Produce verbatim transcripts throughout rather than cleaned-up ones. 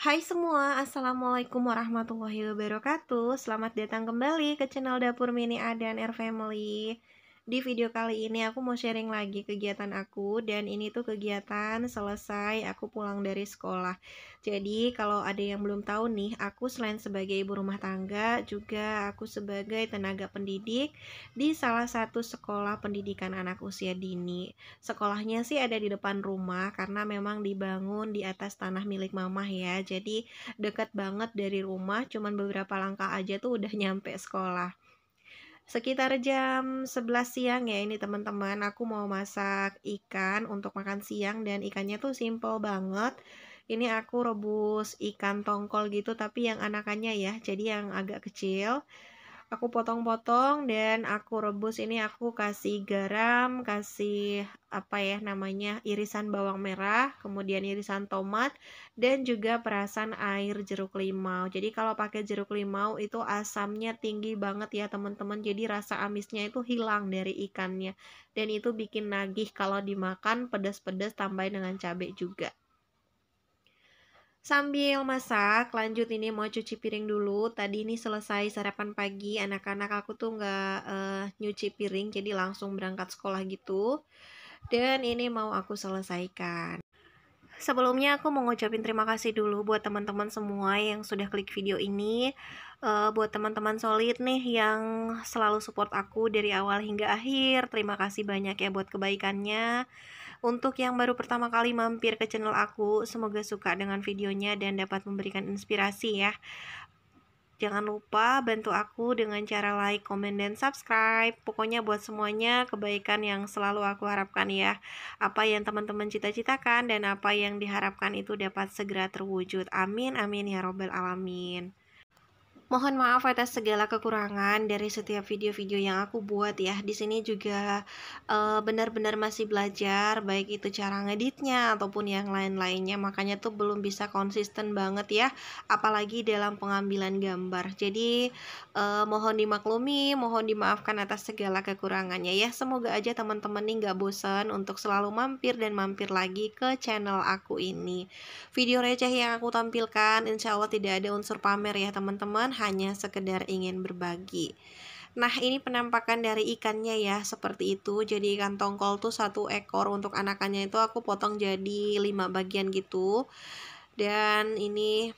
Hai semua, Assalamualaikum warahmatullahi wabarakatuh. Selamat datang kembali ke channel Dapur Mini A dan R Family. Di video kali ini aku mau sharing lagi kegiatan aku. Dan ini tuh kegiatan selesai aku pulang dari sekolah. Jadi kalau ada yang belum tahu nih, aku selain sebagai ibu rumah tangga, juga aku sebagai tenaga pendidik di salah satu sekolah pendidikan anak usia dini. Sekolahnya sih ada di depan rumah karena memang dibangun di atas tanah milik mamah ya. Jadi deket banget dari rumah, cuman beberapa langkah aja tuh udah nyampe sekolah. Sekitar jam sebelas siang ya ini teman-teman, aku mau masak ikan untuk makan siang. Dan ikannya tuh simple banget. Ini aku rebus ikan tongkol gitu, tapi yang anakannya ya, jadi yang agak kecil. Aku potong-potong dan aku rebus. Ini aku kasih garam, kasih apa ya namanya, irisan bawang merah, kemudian irisan tomat, dan juga perasan air jeruk limau. Jadi kalau pakai jeruk limau itu asamnya tinggi banget ya teman-teman, jadi rasa amisnya itu hilang dari ikannya. Dan itu bikin nagih kalau dimakan, pedas-pedas tambahin dengan cabai juga. Sambil masak, lanjut ini mau cuci piring dulu. Tadi ini selesai sarapan pagi, anak-anak aku tuh nggak uh, nyuci piring, jadi langsung berangkat sekolah gitu. Dan ini mau aku selesaikan. Sebelumnya aku mau ngucapin terima kasih dulu buat teman-teman semua yang sudah klik video ini. Uh, buat teman-teman solid nih yang selalu support aku dari awal hingga akhir, terima kasih banyak ya buat kebaikannya. Untuk yang baru pertama kali mampir ke channel aku, semoga suka dengan videonya dan dapat memberikan inspirasi ya. Jangan lupa bantu aku dengan cara like, komen, dan subscribe. Pokoknya buat semuanya kebaikan yang selalu aku harapkan ya. Apa yang teman-teman cita-citakan dan apa yang diharapkan itu dapat segera terwujud. Amin, amin ya robbal alamin. Mohon maaf atas segala kekurangan dari setiap video-video yang aku buat ya. Di sini juga e, benar-benar masih belajar, baik itu cara ngeditnya ataupun yang lain-lainnya. Makanya tuh belum bisa konsisten banget ya, apalagi dalam pengambilan gambar. Jadi e, mohon dimaklumi, mohon dimaafkan atas segala kekurangannya ya. Semoga aja teman-teman nih nggak bosan untuk selalu mampir dan mampir lagi ke channel aku ini. Video receh yang aku tampilkan insya Allah tidak ada unsur pamer ya teman-teman, hanya sekedar ingin berbagi. Nah ini penampakan dari ikannya ya, seperti itu. Jadi ikan tongkol tuh satu ekor, untuk anakannya itu aku potong jadi lima bagian gitu. Dan ini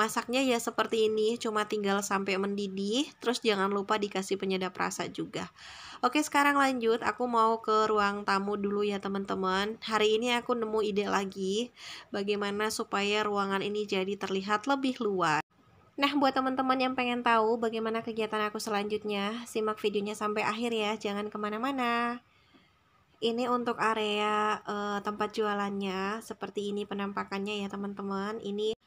masaknya ya seperti ini, cuma tinggal sampai mendidih. Terus jangan lupa dikasih penyedap rasa juga. Oke sekarang lanjut, aku mau ke ruang tamu dulu ya teman-teman. Hari ini aku nemu ide lagi bagaimana supaya ruangan ini jadi terlihat lebih luas. Nah, buat teman-teman yang pengen tahu bagaimana kegiatan aku selanjutnya, simak videonya sampai akhir ya, jangan kemana-mana. Ini untuk area eh, tempat jualannya, seperti ini penampakannya ya teman-teman. Ini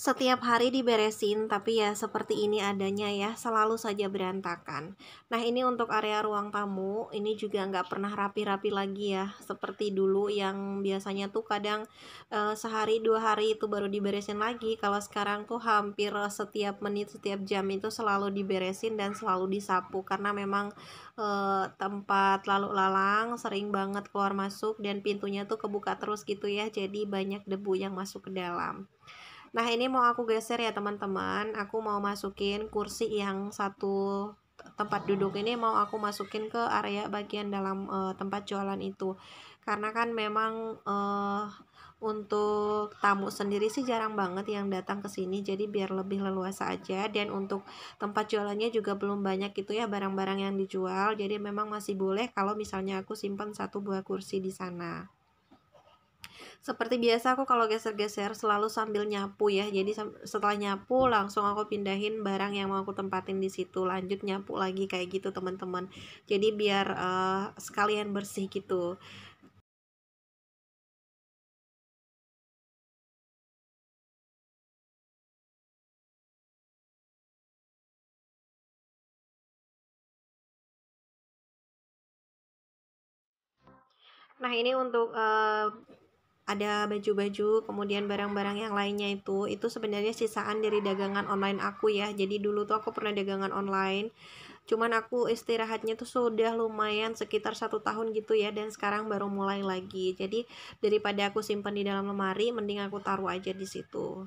setiap hari diberesin, tapi ya seperti ini adanya ya, selalu saja berantakan. Nah, ini untuk area ruang tamu, ini juga nggak pernah rapi-rapi lagi ya, seperti dulu yang biasanya tuh kadang eh, sehari dua hari itu baru diberesin lagi. Kalau sekarang tuh hampir setiap menit, setiap jam itu selalu diberesin dan selalu disapu, karena memang eh, tempat lalu lalang sering banget keluar masuk dan pintunya tuh kebuka terus gitu ya, jadi banyak debu yang masuk ke dalam. Nah ini mau aku geser ya teman-teman, aku mau masukin kursi yang satu tempat duduk ini, mau aku masukin ke area bagian dalam e, tempat jualan itu. Karena kan memang e, untuk tamu sendiri sih jarang banget yang datang ke sini, jadi biar lebih leluasa aja. Dan untuk tempat jualannya juga belum banyak gitu ya barang-barang yang dijual, jadi memang masih boleh kalau misalnya aku simpan satu buah kursi di sana. Seperti biasa aku kalau geser-geser selalu sambil nyapu ya. Jadi setelah nyapu langsung aku pindahin barang yang mau aku tempatin di situ. Lanjut nyapu lagi kayak gitu teman-teman. Jadi biar uh, sekalian bersih gitu. Nah ini untuk uh, ada baju-baju, kemudian barang-barang yang lainnya itu, itu sebenarnya sisaan dari dagangan online aku ya. Jadi dulu tuh aku pernah dagangan online, cuman aku istirahatnya tuh sudah lumayan sekitar satu tahun gitu ya, dan sekarang baru mulai lagi. Jadi daripada aku simpan di dalam lemari, mending aku taruh aja di situ.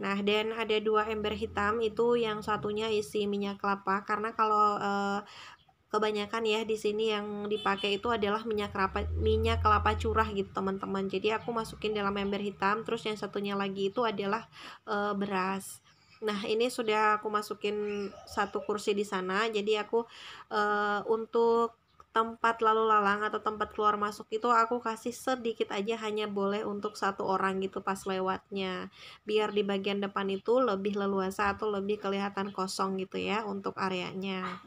Nah, dan ada dua ember hitam, itu yang satunya isi minyak kelapa, karena kalau eh, kebanyakan ya di sini yang dipakai itu adalah minyak kelapa minyak kelapa curah gitu teman-teman. Jadi aku masukin dalam ember hitam, terus yang satunya lagi itu adalah eh, beras. Nah, ini sudah aku masukin satu kursi di sana. Jadi aku e, untuk tempat lalu lalang atau tempat keluar masuk itu aku kasih sedikit aja, hanya boleh untuk satu orang gitu pas lewatnya. Biar di bagian depan itu lebih leluasa atau lebih kelihatan kosong gitu ya untuk areanya.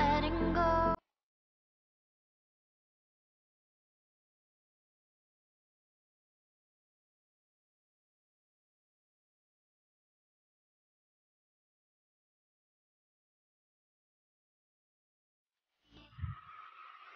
Letting go.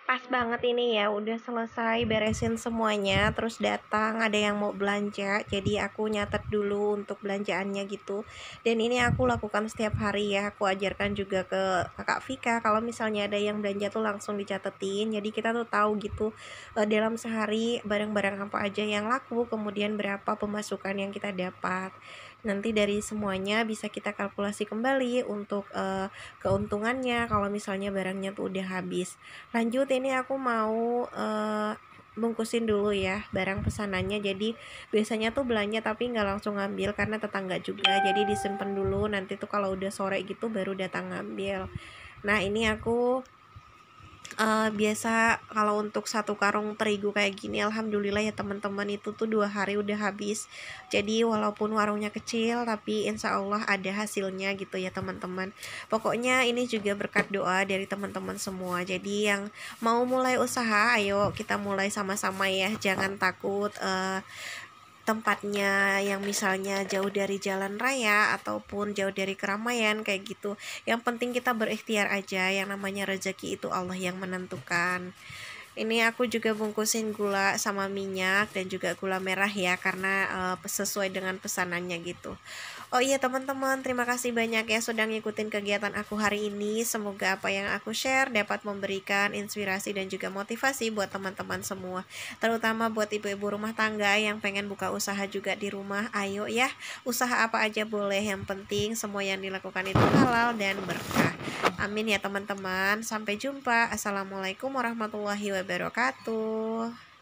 Pas banget ini ya, udah selesai beresin semuanya, terus datang ada yang mau belanja, jadi aku nyatet dulu untuk belanjaannya gitu. Dan ini aku lakukan setiap hari ya, aku ajarkan juga ke kakak Vika, kalau misalnya ada yang belanja tuh langsung dicatetin, jadi kita tuh tahu gitu dalam sehari barang-barang apa aja yang laku, kemudian berapa pemasukan yang kita dapat. Nanti dari semuanya bisa kita kalkulasi kembali untuk uh, keuntungannya kalau misalnya barangnya tuh udah habis. Lanjut, ini aku mau uh, bungkusin dulu ya barang pesanannya. Jadi biasanya tuh belanja tapi nggak langsung ngambil karena tetangga juga, jadi disimpan dulu, nanti tuh kalau udah sore gitu baru datang ngambil. Nah, ini aku Uh, biasa kalau untuk satu karung terigu kayak gini, alhamdulillah ya teman-teman, itu tuh dua hari udah habis. Jadi walaupun warungnya kecil tapi insya Allah ada hasilnya gitu ya teman-teman. Pokoknya ini juga berkat doa dari teman-teman semua. Jadi yang mau mulai usaha, ayo kita mulai sama-sama ya, jangan takut uh, tempatnya yang misalnya jauh dari jalan raya ataupun jauh dari keramaian kayak gitu. Yang penting kita berikhtiar aja, yang namanya rezeki itu Allah yang menentukan. Ini aku juga bungkusin gula sama minyak dan juga gula merah ya, karena uh, sesuai dengan pesanannya gitu. Oh iya teman-teman, terima kasih banyak ya sudah ngikutin kegiatan aku hari ini. Semoga apa yang aku share dapat memberikan inspirasi dan juga motivasi buat teman-teman semua, terutama buat ibu-ibu rumah tangga yang pengen buka usaha juga di rumah. Ayo ya, usaha apa aja boleh, yang penting semua yang dilakukan itu halal dan berkah. Amin ya teman-teman. Sampai jumpa. Assalamualaikum warahmatullahi wabarakatuh.